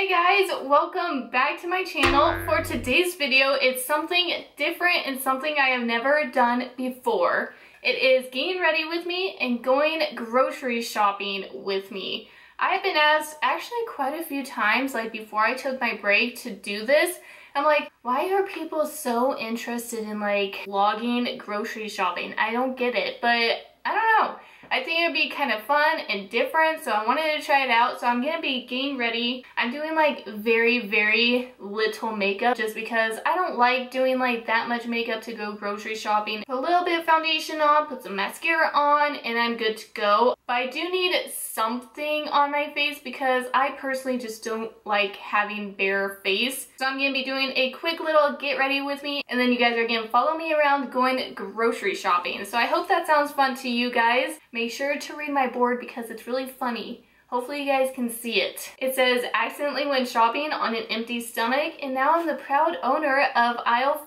Hey guys, welcome back to my channel. For today's video, it's something different and something I have never done before. It is getting ready with me and going grocery shopping with me. I've been asked actually quite a few times, like before I took my break, to do this. I'm like, why are people so interested in like vlogging grocery shopping? I don't get it, but I don't know. I think it would be kind of fun and different, so I wanted to try it out. So I'm going to be getting ready. I'm doing like very little makeup just because I don't like doing like that much makeup to go grocery shopping. Put a little bit of foundation on, put some mascara on, and I'm good to go. But I do need something on my face because I personally just don't like having bare face. So I'm going to be doing a quick little get ready with me, and then you guys are going to follow me around going grocery shopping. So I hope that sounds fun to you guys. Make sure to read my board because it's really funny. Hopefully you guys can see it. It says, accidentally went shopping on an empty stomach, and now I'm the proud owner of aisle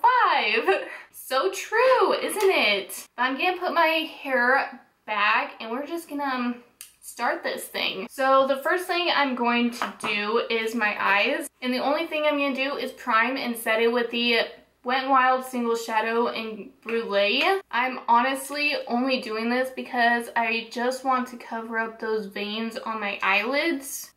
5. So true, isn't it? I'm gonna put my hair back and we're just gonna start this thing. So the first thing I'm going to do is my eyes. And the only thing I'm gonna do is prime and set it with the Wet n Wild Single Shadow and Brulee. I'm honestly only doing this because I just want to cover up those veins on my eyelids.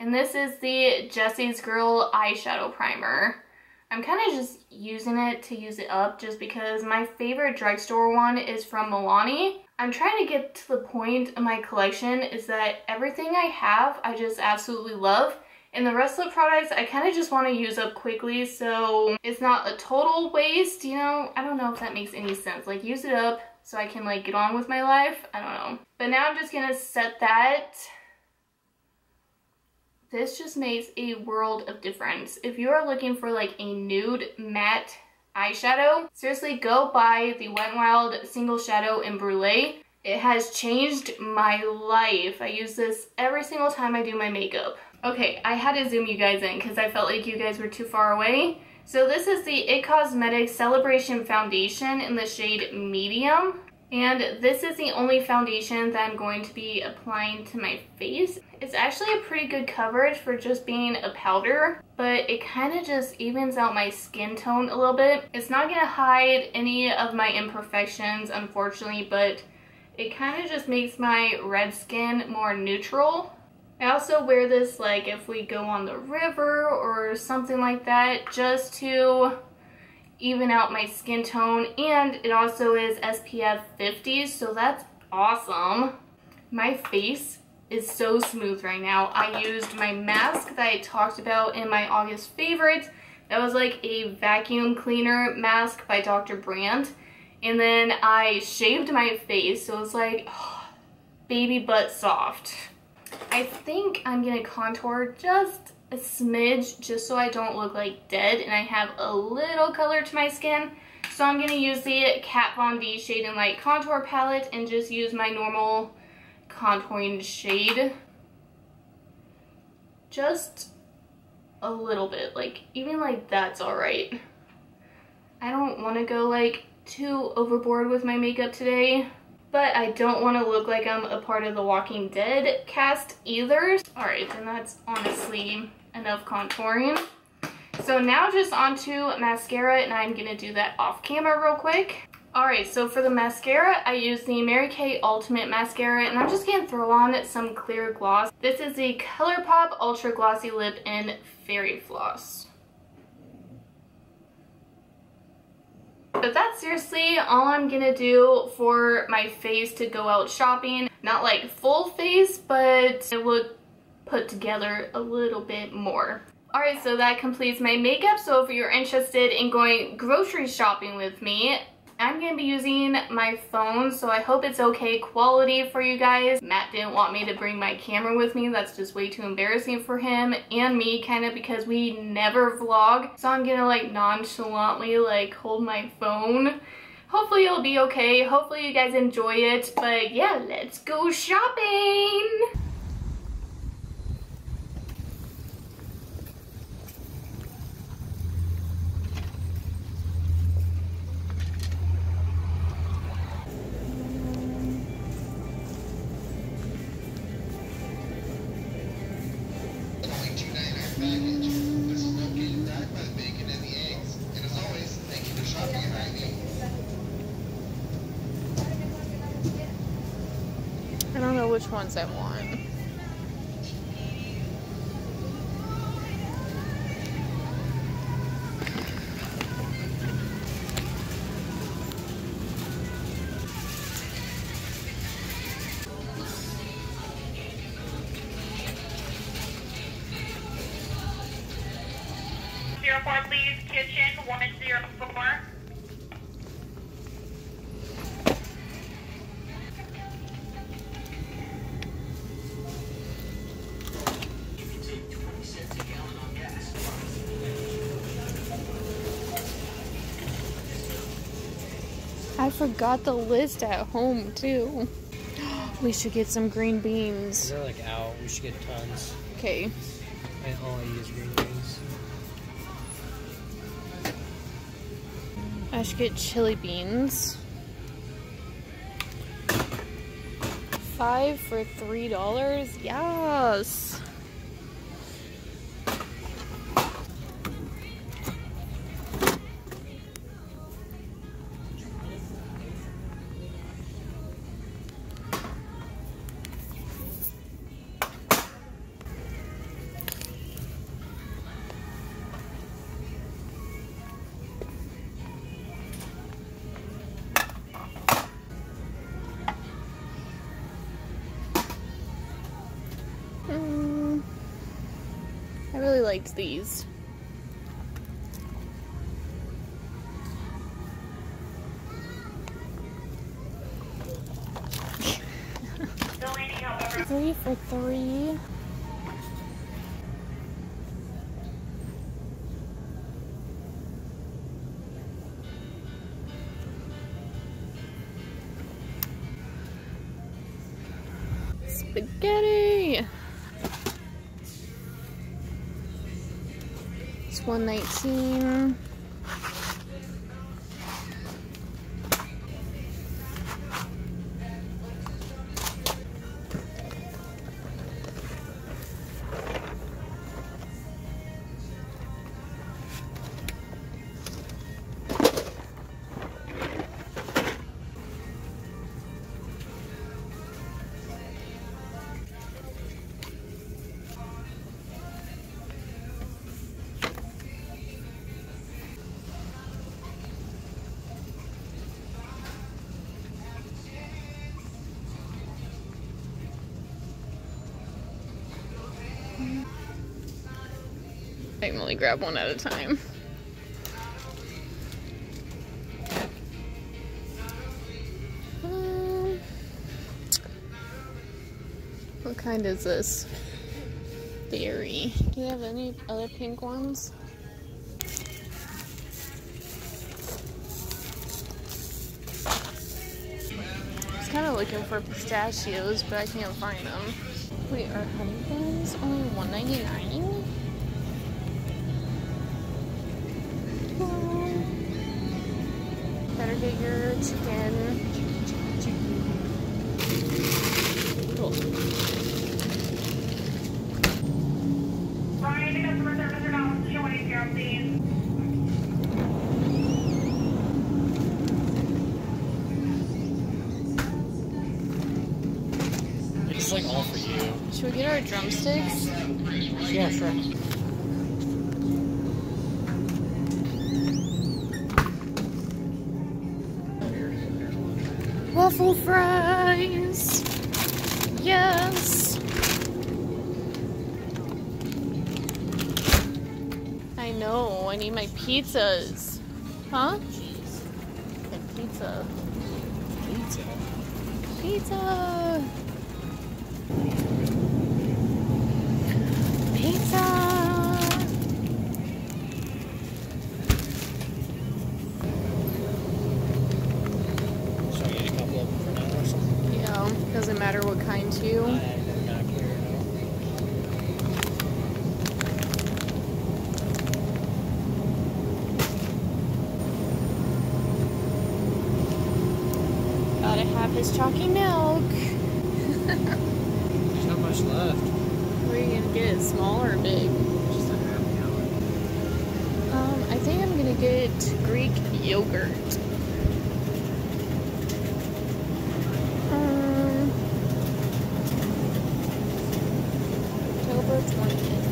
And this is the Jesse's Girl Eyeshadow Primer. I'm kind of just using it to use it up just because my favorite drugstore one is from Milani. I'm trying to get to the point of my collection is that everything I have I just absolutely love. And the rest of the products I kind of just want to use up quickly so it's not a total waste, you know? I don't know if that makes any sense. Like, use it up so I can, like, get on with my life. I don't know. But now I'm just going to set that. This just makes a world of difference. If you are looking for, like, a nude matte eyeshadow, seriously, go buy the Wet n Wild Single Shadow and Brulee. It has changed my life. I use this every single time I do my makeup. Okay, I had to zoom you guys in because I felt like you guys were too far away. So this is the IT Cosmetics Celebration Foundation in the shade Medium. And this is the only foundation that I'm going to be applying to my face. It's actually a pretty good coverage for just being a powder, but it kind of just evens out my skin tone a little bit. It's not going to hide any of my imperfections, unfortunately, but it kind of just makes my red skin more neutral. I also wear this like if we go on the river or something like that just to even out my skin tone, and it also is SPF 50, so that's awesome. My face is so smooth right now. I used my mask that I talked about in my August favorite. That was like a vacuum cleaner mask by Dr. Brandt, and then I shaved my face, so it's like baby butt soft. I think I'm going to contour just a smidge just so I don't look like dead and I have a little color to my skin. So I'm going to use the Kat Von D Shade and Light Contour Palette and just use my normal contouring shade. Just a little bit. Like, even like that's alright. I don't want to go like too overboard with my makeup today. But I don't want to look like I'm a part of the Walking Dead cast either. Alright, then that's honestly enough contouring. So now just onto mascara, and I'm going to do that off camera real quick. Alright, so for the mascara, I use the Mary Kay Ultimate Mascara, and I'm just going to throw on some clear gloss. This is the ColourPop Ultra Glossy Lip in Fairy Floss. But that's seriously all I'm gonna do for my face to go out shopping. Not like full face, but it would put together a little bit more. Alright, so that completes my makeup. So if you're interested in going grocery shopping with me, I'm gonna be using my phone, so I hope it's okay quality for you guys. Matt didn't want me to bring my camera with me. That's just way too embarrassing for him and me, kind of, because we never vlog. So I'm gonna like nonchalantly like hold my phone. Hopefully it'll be okay. Hopefully you guys enjoy it. But yeah, let's go shopping. package. This is no getting back by the bacon and the eggs. And as always, thank you for shopping at Hyvee. I don't know which ones I want. I forgot the list at home too. We should get some green beans. They're like out. We should get tons. Okay. And all I use green beans. I should get chili beans. 5 for $3. Yes. I really liked these. Three for $3. Spaghetti. It's $1.19. I can only grab one at a time. What kind is this? Berry. Do you have any other pink ones? I was kind of looking for pistachios, but I can't find them. Wait, are honey buns only $1.99? Better get your chicken. Cool. Ryan, the customer service or not, $2.80, please. It's like all for you. Should we get our drumsticks? Yeah, sure. Waffle fries! Yes! I know, I need my pizzas. Huh? Cheese. And pizza. Pizza? Pizza! Pizza! Doesn't matter what kind to you. Gotta have his chalky milk. There's not much left. What are you gonna get? Small or big? chocolate Greek yogurt. October 20th.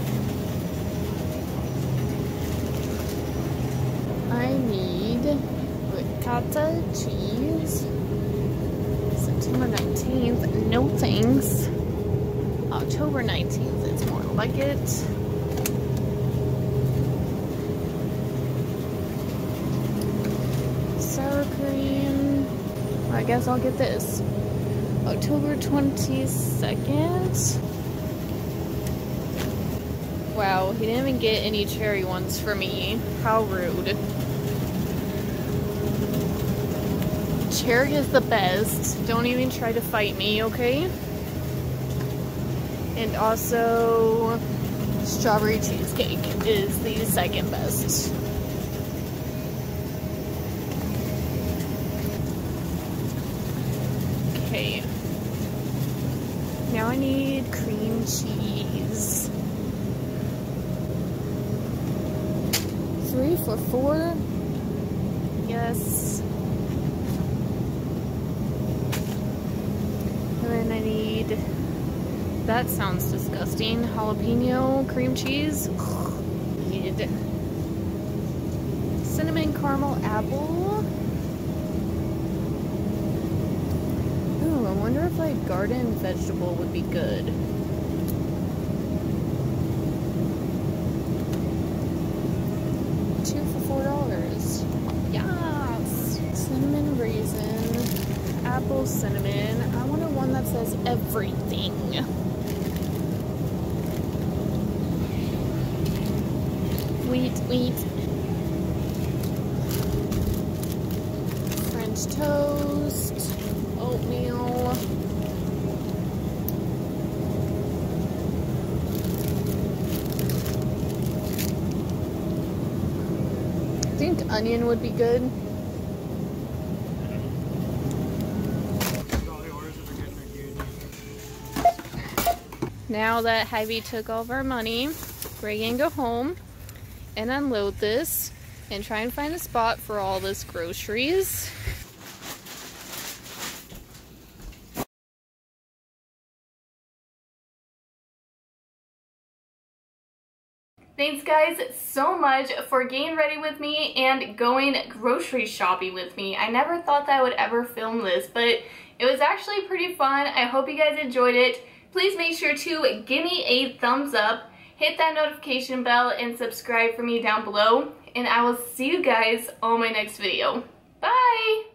I need ricotta cheese. September 19th. No thanks. October 19th is more like it. I guess I'll get this. October 22nd. Wow, he didn't even get any cherry ones for me. How rude. Cherry is the best. Don't even try to fight me, okay? And also, strawberry cheesecake is the second best. Now I need cream cheese. 3 for $4. Yes. And then I need, that sounds disgusting, jalapeno cream cheese. Need cinnamon caramel apple. I wonder if like garden vegetable would be good. $2 for $4. Yes! Cinnamon raisin. Apple cinnamon. I want one that says everything. Wheat, wheat. French toast. Oatmeal. I think onion would be good. Now that Hyvee took all of our money, we're gonna go home and unload this and try and find a spot for all this groceries. Thanks guys so much for getting ready with me and going grocery shopping with me. I never thought that I would ever film this, but it was actually pretty fun. I hope you guys enjoyed it. Please make sure to give me a thumbs up, hit that notification bell, and subscribe for me down below. And I will see you guys on my next video. Bye!